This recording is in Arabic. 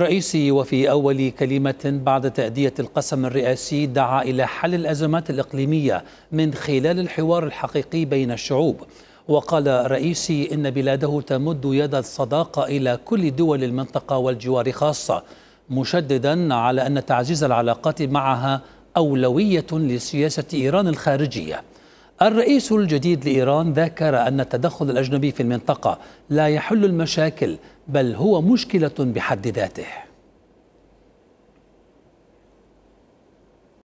رئيسي، وفي أول كلمة بعد تأدية القسم الرئاسي دعا إلى حل الأزمات الإقليمية من خلال الحوار الحقيقي بين الشعوب. وقال رئيسي إن بلاده تمد يد الصداقة إلى كل دول المنطقة والجوار خاصة، مشددا على أن تعزيز العلاقات معها أولوية لسياسة إيران الخارجية. الرئيس الجديد لإيران ذكر أن التدخل الأجنبي في المنطقة لا يحل المشاكل، بل هو مشكلة بحد ذاته.